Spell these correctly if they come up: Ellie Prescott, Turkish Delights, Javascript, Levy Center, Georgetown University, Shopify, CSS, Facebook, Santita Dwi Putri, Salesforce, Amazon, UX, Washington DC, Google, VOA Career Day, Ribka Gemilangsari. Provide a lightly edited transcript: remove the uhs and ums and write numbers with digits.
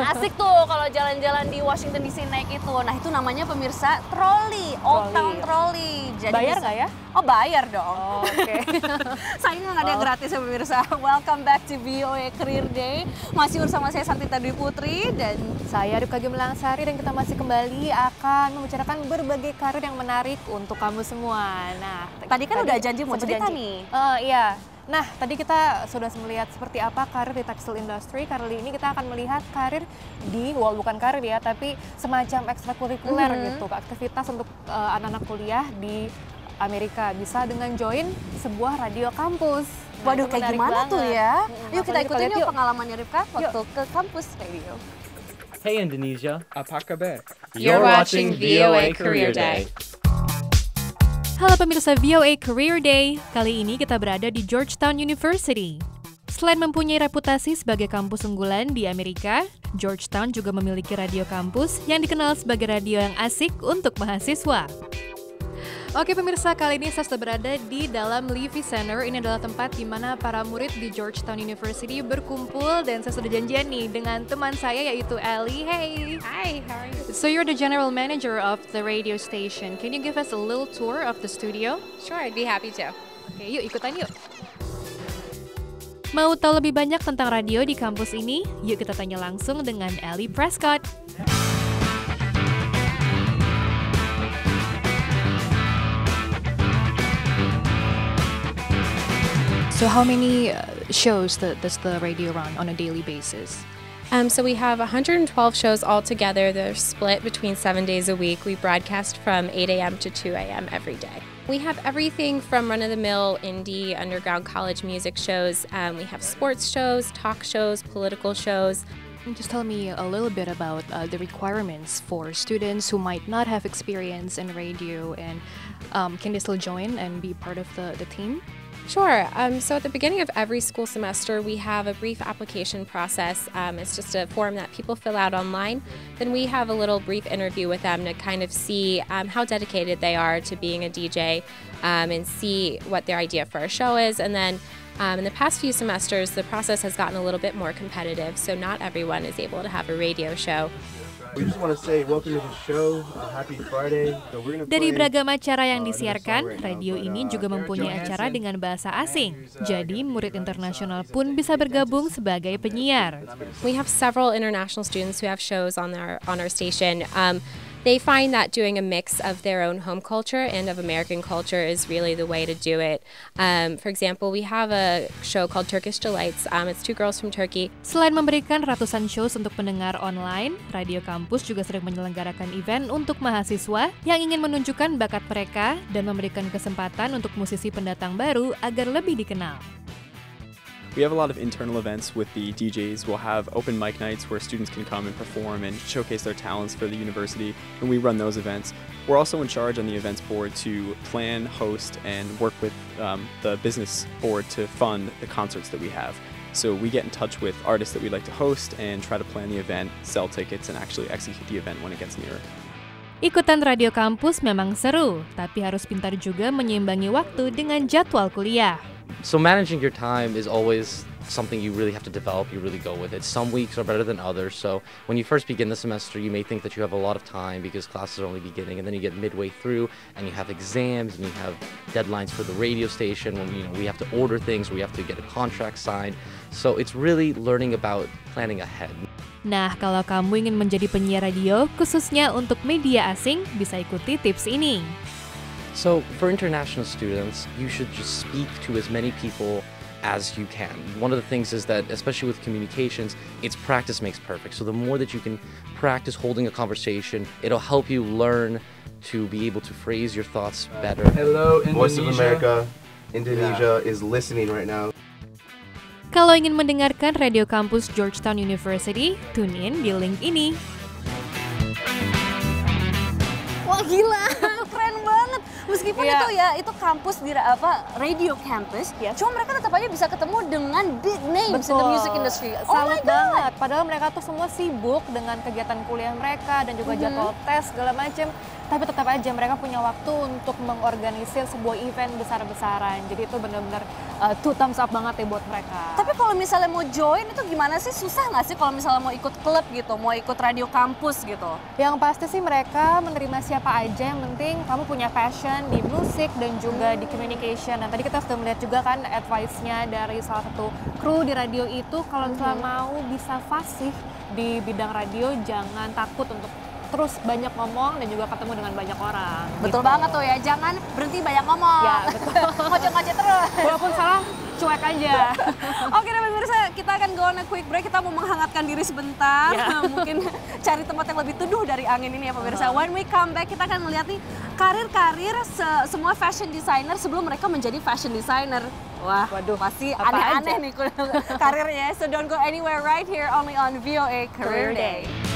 asik tuh kalau jalan-jalan di Washington DC naik itu. Nah itu namanya pemirsa troli, old town troli. Jadi bayar nggak ya? Oh bayar dong. Oh, okay. Sayangnya nggak ada yang gratis ya pemirsa. Welcome back to VOA Career Day. Masih bersama saya Santita Dwi Putri dan saya Ribka Gemilangsari, dan kita masih kembali akan membicarakan berbagai karir yang menarik untuk kamu semua. Nah tadi kan udah janji mau cerita nih. Iya. Nah, tadi kita sudah melihat seperti apa karir di tekstil industry. Kali ini kita akan melihat karir di, bukan karir ya, tapi semacam ekstrakurikuler gitu. Aktivitas untuk anak-anak kuliah di Amerika bisa dengan join sebuah radio kampus. Waduh, kayak gimana tuh ya? Yuk kita ikutin yuk pengalamannya Ribka waktu ke kampus radio. Hey Indonesia, apa kabar? You're watching VOA Career Day. Halo pemirsa VOA Career Day, kali ini kita berada di Georgetown University. Selain mempunyai reputasi sebagai kampus unggulan di Amerika, Georgetown juga memiliki radio kampus yang dikenal sebagai radio yang asik untuk mahasiswa. Oke pemirsa, kali ini saya sudah berada di dalam Levy Center. Ini adalah tempat di mana para murid di Georgetown University berkumpul, dan saya sudah janjian nih dengan teman saya yaitu Ellie. Hey! Hi, how are you? So you're the general manager of the radio station. Can you give us a little tour of the studio? Sure, I'd be happy to. Oke, yuk ikutan yuk. Mau tahu lebih banyak tentang radio di kampus ini? Yuk kita tanya langsung dengan Ellie Prescott. So how many shows does the radio run on a daily basis? So we have 112 shows altogether. They're split between 7 days a week. We broadcast from 8 a.m. to 2 a.m. every day. We have everything from run-of-the-mill, indie, underground college music shows. We have sports shows, talk shows, political shows. Just tell me a little bit about the requirements for students who might not have experience in radio, and can they still join and be part of the team? Sure. So at the beginning of every school semester, we have a brief application process. It's just a form that people fill out online. Then we have a little brief interview with them to kind of see how dedicated they are to being a DJ, and see what their idea for a show is. And then in the past few semesters, the process has gotten a little bit more competitive, so not everyone is able to have a radio show. Dari beragam acara yang disiarkan, radio ini juga mempunyai acara dengan bahasa asing. Jadi murid internasional pun bisa bergabung sebagai penyiar. We have several international students who have shows on our station. They find that doing a mix of their own home culture and of American culture is really the way to do it. For example, we have a show called Turkish Delights. It's two girls from Turkey. Selain memberikan ratusan shows untuk pendengar online, Radio Kampus juga sering menyelenggarakan event untuk mahasiswa yang ingin menunjukkan bakat mereka dan memberikan kesempatan untuk musisi pendatang baru agar lebih dikenal. We have a lot of internal events with the DJs. We'll have open mic nights where students can come and perform and showcase their talents for the university, and we run those events. We're also in charge on the events board to plan, host, and work with the business board to fund the concerts that we have. So we get in touch with artists that we'd like to host and try to plan the event, sell tickets, and actually execute the event when it gets nearer. Ikutan Radio Kampus memang seru, tapi harus pintar juga menyeimbangi waktu dengan jadwal kuliah. So managing your time is always something you really have to develop, you really go with it. Some weeks are better than others, so when you first begin the semester, you may think that you have a lot of time because classes are only beginning, and then you get midway through, and you have exams, and you have deadlines for the radio station, when we have to order things, we have to get a contract signed, so it's really learning about planning ahead. Nah, kalau kamu ingin menjadi penyiar radio, khususnya untuk media asing, bisa ikuti tips ini. So for international students, you should just speak to as many people as you can. One of the things is that, especially with communications, it's practice makes perfect. So the more that you can practice holding a conversation, it'll help you learn to be able to phrase your thoughts better. Hello, Indonesia. Voice of America, Indonesia is listening right now. Kalau ingin mendengarkan Radio Kampus Georgetown University, tune in di link ini. Wah gila, keren banget. Meskipun itu kampus di radio campus, cuma mereka tetap aja bisa ketemu dengan big names in the music industry. Salut banget. Padahal mereka tuh semua sibuk dengan kegiatan kuliah mereka dan juga jadwal tes segala macam. Tapi tetap aja mereka punya waktu untuk mengorganisir sebuah event besar-besaran. Jadi itu benar-benar two thumbs up banget ya buat mereka. Tapi kalau misalnya mau join itu gimana sih? Susah nggak sih kalau misalnya mau ikut klub gitu, mau ikut radio kampus gitu? Yang pasti sih mereka menerima siapa aja, yang penting kamu punya passion di musik dan juga di communication. Dan tadi kita sudah melihat juga kan advice-nya dari salah satu kru di radio itu, kalau misalnya mau bisa fasih di bidang radio, jangan takut untuk terus banyak ngomong dan juga ketemu dengan banyak orang. Betul gitu. Banget tuh ya, jangan berhenti banyak ngomong. Ya, betul. Ngoceh-ngoceh terus. Walaupun salah, cuek aja. Oke, nah pemirsa, kita akan go on a quick break. Kita mau menghangatkan diri sebentar. Ya. Mungkin cari tempat yang lebih teduh dari angin ini ya pemirsa. When we come back, kita akan melihat nih karir-karir semua fashion designer sebelum mereka menjadi fashion designer. Wah, waduh, masih aneh-aneh nih karirnya. So don't go anywhere right here, only on VOA Career Day.